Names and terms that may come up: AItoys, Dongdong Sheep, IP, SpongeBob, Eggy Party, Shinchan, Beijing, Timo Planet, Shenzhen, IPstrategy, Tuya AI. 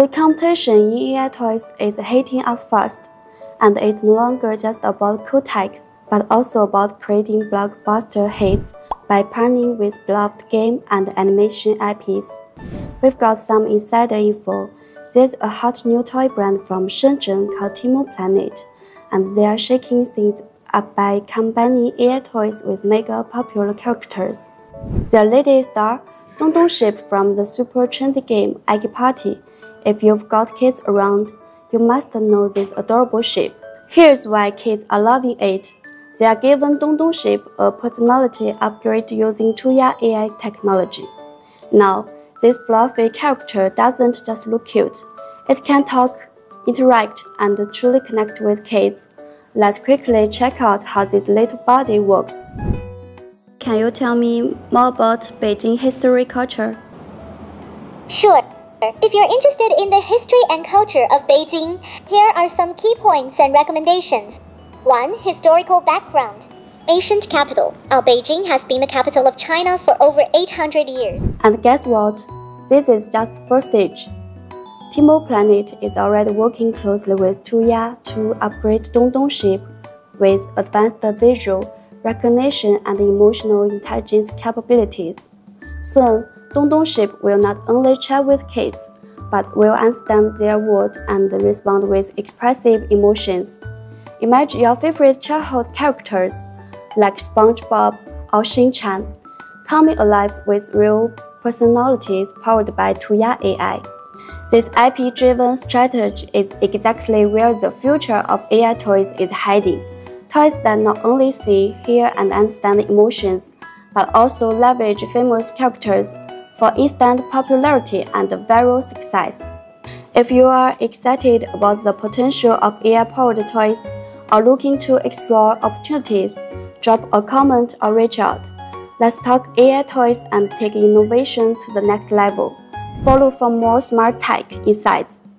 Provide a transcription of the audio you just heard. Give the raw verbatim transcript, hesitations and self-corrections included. The competition in A I toys is heating up fast, and it's no longer just about cool tech, but also about creating blockbuster hits by partnering with beloved game and animation I Ps. We've got some insider info. There's a hot new toy brand from Shenzhen called Timo Planet, and they are shaking things up by combining A I toys with mega popular characters. Their latest star, Dongdong Sheep from the super trendy game Eggy Party. If you've got kids around, you must know this adorable sheep. Here's why kids are loving it. They are giving Dongdong Sheep a personality upgrade using Tuya A I technology. Now, this fluffy character doesn't just look cute. It can talk, interact, and truly connect with kids. Let's quickly check out how this little body works. Can you tell me more about Beijing history culture? Sure. If you're interested in the history and culture of Beijing, here are some key points and recommendations. one. Historical background. Ancient capital. Our Beijing has been the capital of China for over eight hundred years. And guess what? This is just the first stage. Timo Planet is already working closely with Tuya to upgrade Dongdong Sheep with advanced visual recognition and emotional intelligence capabilities. Soon, Dongdong Sheep will not only chat with kids, but will understand their world and respond with expressive emotions. Imagine your favorite childhood characters, like SpongeBob or Shinchan, coming alive with real personalities powered by Tuya A I. This I P-driven strategy is exactly where the future of A I toys is heading. Toys that not only see, hear, and understand emotions, but also leverage famous characters for instant popularity and viral success. If you are excited about the potential of A I-powered toys or looking to explore opportunities, drop a comment or reach out. Let's talk A I toys and take innovation to the next level. Follow for more smart tech insights.